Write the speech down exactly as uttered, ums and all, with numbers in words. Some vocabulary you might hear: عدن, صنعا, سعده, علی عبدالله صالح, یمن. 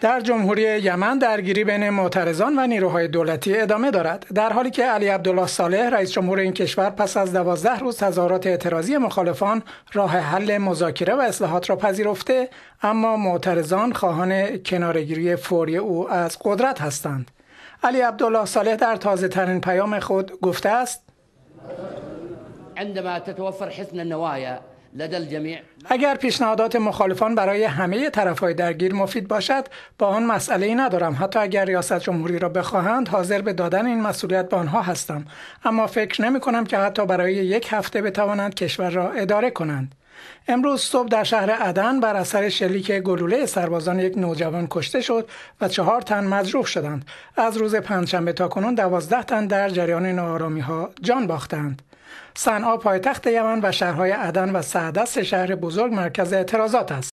در جمهوری یمن درگیری بین معترضان و نیروهای دولتی ادامه دارد، در حالی که علی عبدالله صالح رئیس جمهور این کشور پس از دوازده روز تظاهرات اعتراضی مخالفان راه حل مذاکره و اصلاحات را پذیرفته، اما معترضان خواهان کنارگیری فوری او از قدرت هستند. علی عبدالله صالح در تازه ترین پیام خود گفته است: عندما تتوفر حسن النوايا لدى الجميع. اگر پیشنهادات مخالفان برای همه طرفهای درگیر مفید باشد با آن مسئله‌ای ندارم، حتی اگر ریاست جمهوری را بخواهند حاضر به دادن این مسئولیت به آنها هستم، اما فکر نمی کنم که حتی برای یک هفته بتوانند کشور را اداره کنند. امروز صبح در شهر عدن بر اثر شلیک گلوله سربازان یک نوجوان کشته شد و چهار تن مجروح شدند. از روز پنجشنبه تا کنون دوازده تن در جریان ناآرامی‌ها جان باختند. صنعا پایتخت یمن و شهرهای عدن و سعده سه شهر بزرگ مرکز اعتراضات است.